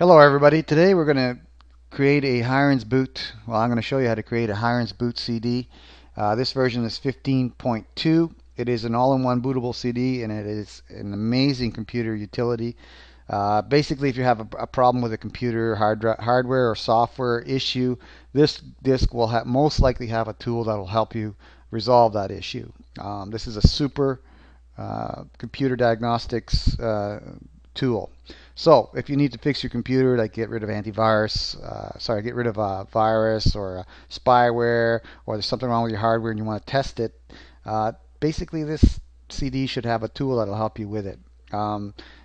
Hello everybody, today we're going to create a Hiren's Boot, well I'm going to show you how to create a Hiren's Boot CD. This version is 15.2. It is an all-in-one bootable CD and it is an amazing computer utility. Basically if you have a problem with a computer, hardware or software issue, this disk will most likely have a tool that will help you resolve that issue. This is a super computer diagnostics tool. So if you need to fix your computer, like get rid of a virus or a spyware, or there's something wrong with your hardware and you want to test it, basically this CD should have a tool that'll help you with it.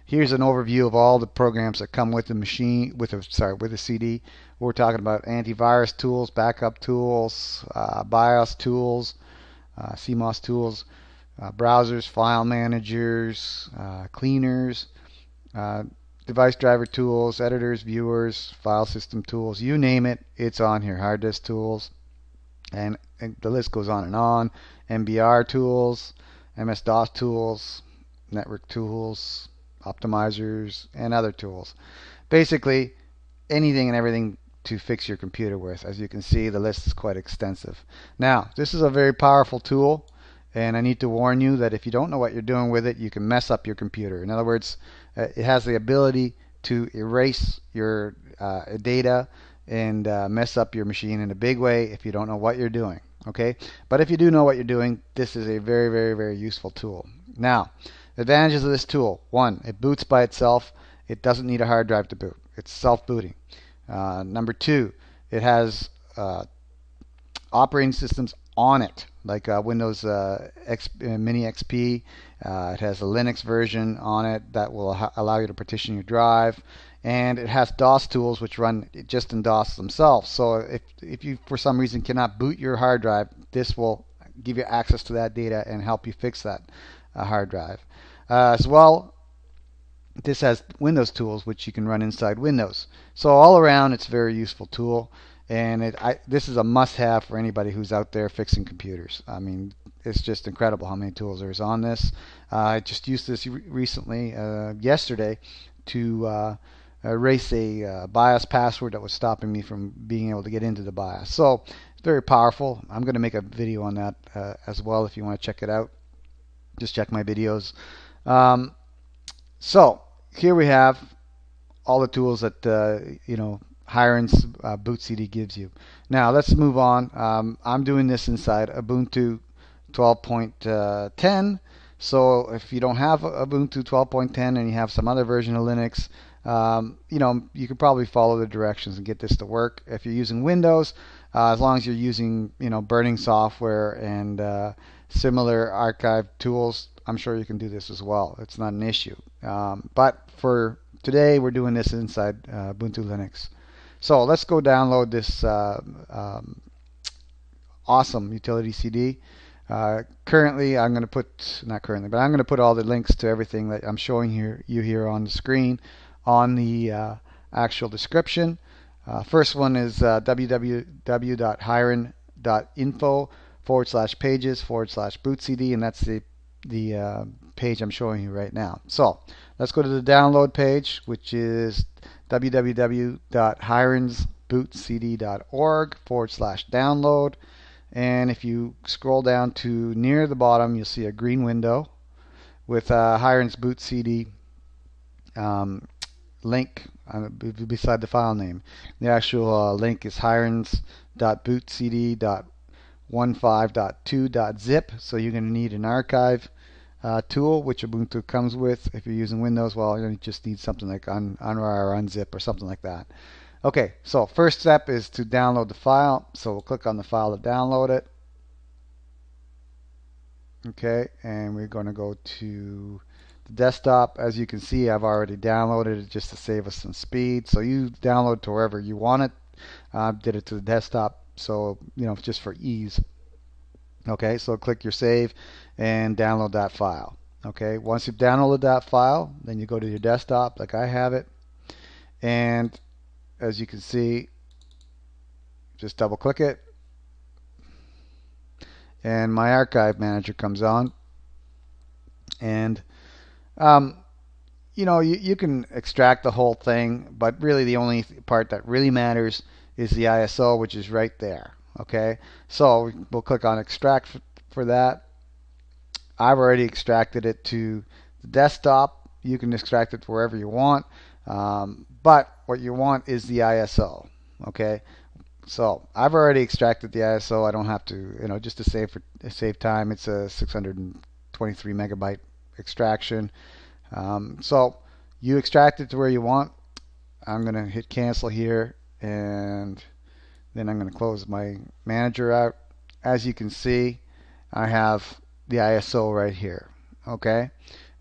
Here's an overview of all the programs that come with the machine, with the CD. We're talking about antivirus tools, backup tools, BIOS tools, CMOS tools, browsers, file managers, cleaners, device driver tools, editors, viewers, file system tools, you name it, it's on here. Hard disk tools, and the list goes on and on. MBR tools, MS-DOS tools, network tools, optimizers, and other tools. Basically, anything and everything to fix your computer with. As you can see, the list is quite extensive. Now, this is a very powerful tool. And I need to warn you that if you don't know what you're doing with it, you can mess up your computer. In other words, it has the ability to erase your data and mess up your machine in a big way if you don't know what you're doing. Okay? But if you do know what you're doing, this is a very, very, very useful tool. Now, advantages of this tool. One, it boots by itself. It doesn't need a hard drive to boot. It's self-booting. Number two, it has operating systems on it, like Windows Mini XP. It has a Linux version on it that will allow you to partition your drive, and it has DOS tools which run just in DOS themselves. So if you for some reason cannot boot your hard drive, this will give you access to that data and help you fix that hard drive. As well, this has Windows tools which you can run inside Windows. So all around, it's a very useful tool. And this is a must-have for anybody who's out there fixing computers. I mean, it's just incredible how many tools there is on this. I just used this recently, yesterday, to erase a BIOS password that was stopping me from being able to get into the BIOS. So it's very powerful. I'm going to make a video on that as well if you want to check it out. Just check my videos. So here we have all the tools that, Hiren's Boot CD gives you. Now let's move on. I'm doing this inside Ubuntu 12.10. So if you don't have Ubuntu 12.10 and you have some other version of Linux, you can probably follow the directions and get this to work. If you're using Windows, as long as you're using burning software and similar archive tools, I'm sure you can do this as well. It's not an issue. But for today, we're doing this inside Ubuntu Linux. So let's go download this awesome utility CD. I'm going to put all the links to everything that I'm showing you here on the screen on the actual description. First one is www.hiren.info/pages/bootcd, and that's the page I'm showing you right now. So let's go to the download page, which is www.hirensbootcd.org/download, and if you scroll down to near the bottom, you'll see a green window with a Hiren's Boot CD link beside the file name. The actual link is hirens.bootcd.15.2.zip, so you're going to need an archive tool, which Ubuntu comes with. If you're using Windows, well, you just need something like Unrar or Unzip or something like that. Okay, so first step is to download the file. So we'll click on the file to download it. Okay, and we're going to go to the desktop. As you can see, I've already downloaded it just to save us some speed. So you download to wherever you want it. I did it to the desktop, so just for ease. Okay, so click your save and download that file. Okay, once you've downloaded that file, then you go to your desktop like I have it, and as you can see, just double click it and my archive manager comes on, and you know, you can extract the whole thing, but really the only part that really matters is the ISO, which is right there. Okay, so we'll click on extract for that. I've already extracted it to the desktop. You can extract it wherever you want, but what you want is the ISO. Okay, so I've already extracted the ISO. I don't have to, you know, just to save time. It's a 623 megabyte extraction. So you extract it to where you want. I'm going to hit cancel here, and then I'm going to close my manager out. As you can see, I have the ISO right here. Okay,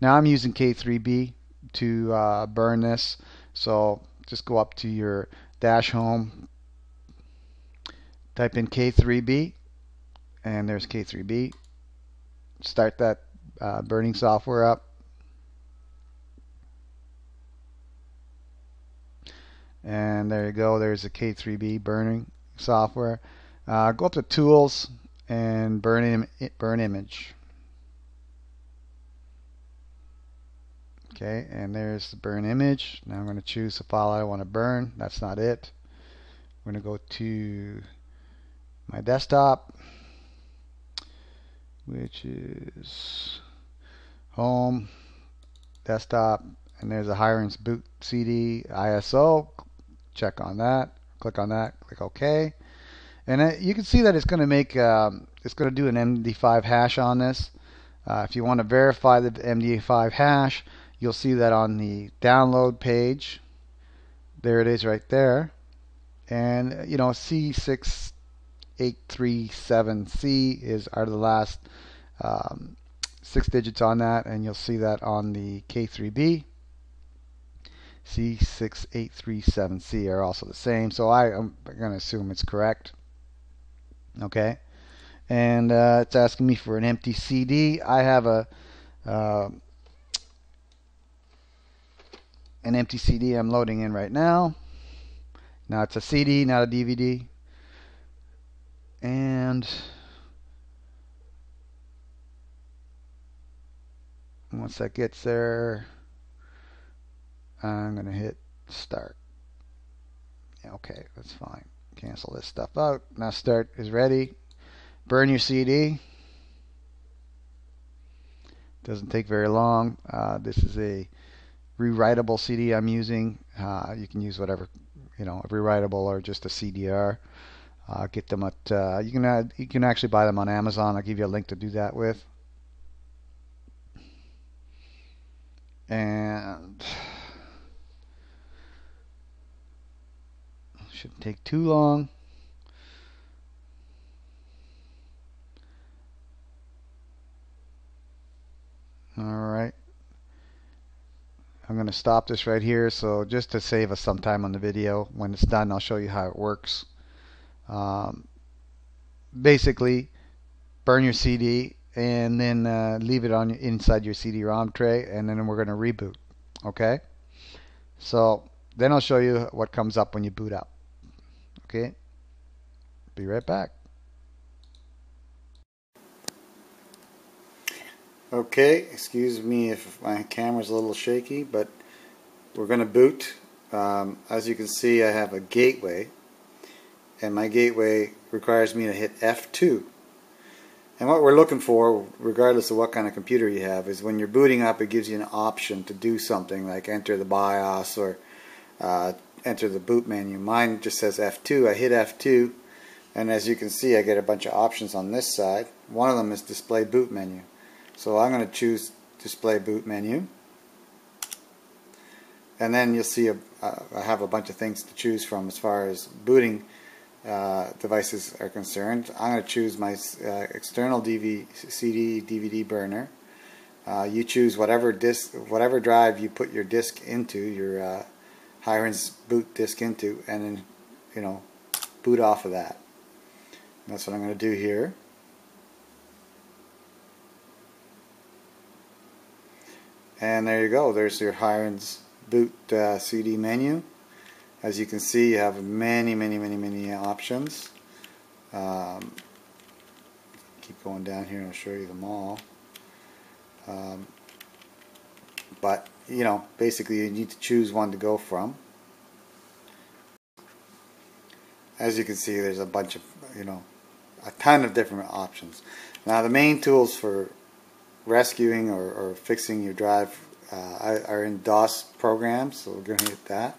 now I'm using K3B to burn this, so just go up to your dash home, type in K3B, and there's K3B. Start that burning software up, and there you go, there's a K3B burning software. Go up to tools and burn image. Okay, and there's the burn image. Now I'm going to choose the file I want to burn. That's not it. I'm going to go to my desktop, which is home, desktop, and there's a Hiren's Boot CD ISO. Check on that. Click on that. Click OK. And you can see that it's going to make it's going to do an MD5 hash on this. If you want to verify the MD5 hash, you'll see that on the download page. There it is right there. And you know, C6837C are the last 6 digits on that, and you'll see that on the K3B. C6837C are also the same, so I'm going to assume it's correct. Okay, and it's asking me for an empty CD. I have a an empty CD I'm loading in right now. Now it's a CD, not a DVD. And once that gets there, I'm going to hit start. Okay, that's fine. Cancel this stuff out. Now start is ready. Burn your CD. Doesn't take very long. This is a rewritable CD I'm using. You can use whatever, you know, a rewritable or just a CDR. Get them at you can actually buy them on Amazon. I'll give you a link to do that with. And shouldn't take too long. All right, I'm going to stop this right here, so just to save us some time on the video, when it's done I'll show you how it works. Basically burn your CD and then leave it on inside your CD-ROM tray, and then we're going to reboot. Okay, so then I'll show you what comes up when you boot up. Okay, be right back. Okay, excuse me if my camera's a little shaky, but we're going to boot. As you can see, I have a gateway, and my gateway requires me to hit F2. And what we're looking for, regardless of what kind of computer you have, is when you're booting up, it gives you an option to do something like enter the BIOS or enter the boot menu. Mine just says F2. I hit F2, and as you can see, I get a bunch of options on this side. One of them is display boot menu. So I'm going to choose display boot menu, and then you'll see I have a bunch of things to choose from as far as booting devices are concerned. I'm going to choose my external CD DVD burner. You choose whatever disk, whatever drive you put your disk into, your Hiren's boot disk into, and then, you know, boot off of that. And that's what I'm going to do here. And there you go, there's your Hiren's boot CD menu. As you can see, you have many options. Keep going down here and I'll show you them all. But you know, basically you need to choose one to go from. As you can see, there's a bunch of, you know, a ton of different options. Now the main tools for rescuing or fixing your drive are in DOS programs, so we're going to hit that.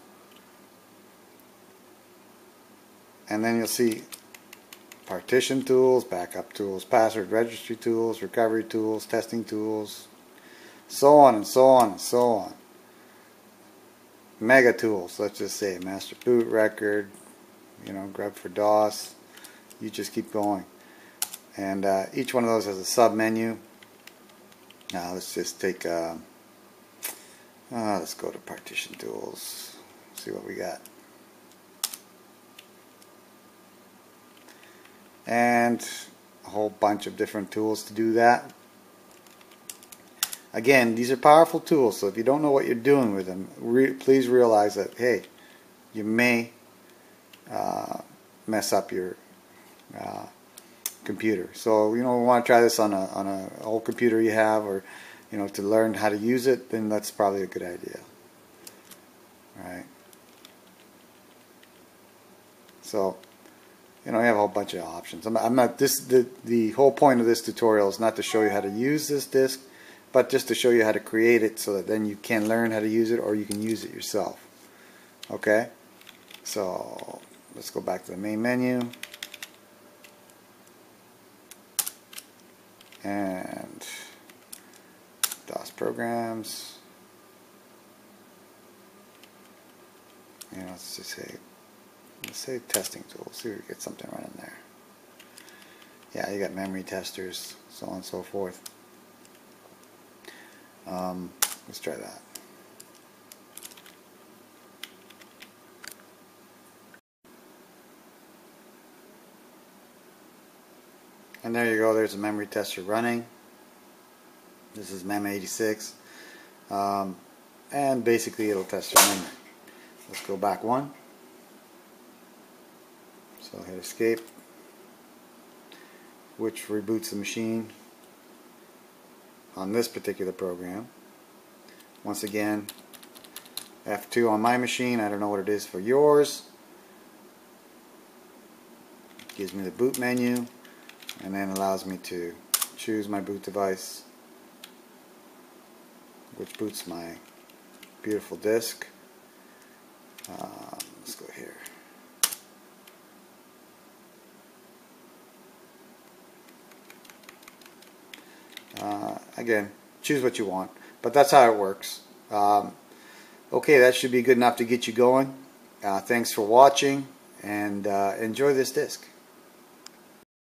And then you'll see partition tools, backup tools, password registry tools, recovery tools, testing tools, so on and so on and so on. Mega tools, let's just say master boot record, you know, grub for DOS, you just keep going. And each one of those has a sub menu. Now let's just take let's go to partition tools, see what we got. And a whole bunch of different tools to do that. Again, these are powerful tools, so if you don't know what you're doing with them, please realize that, hey, you may mess up your computer. So, you know, we want to try this on a old computer you have, or, you know, to learn how to use it, then that's probably a good idea. All right. So, you know, you have a whole bunch of options. The whole point of this tutorial is not to show you how to use this disk, but just to show you how to create it so that then you can learn how to use it, or you can use it yourself. Okay? So, let's go back to the main menu. And DOS programs. You know, let's just say, let's say testing tools, see if we get something right in there. Yeah, you got memory testers, so on and so forth. Let's try that. And there you go, there's a memory tester running. This is mem86. And basically it'll test your memory. Let's go back one. So hit escape, which reboots the machine on this particular program. Once again, F2 on my machine, I don't know what it is for yours. It gives me the boot menu and then allows me to choose my boot device, which boots my beautiful disk. Let's go here. Again, choose what you want, but that's how it works. Okay, that should be good enough to get you going. Thanks for watching, and enjoy this disc.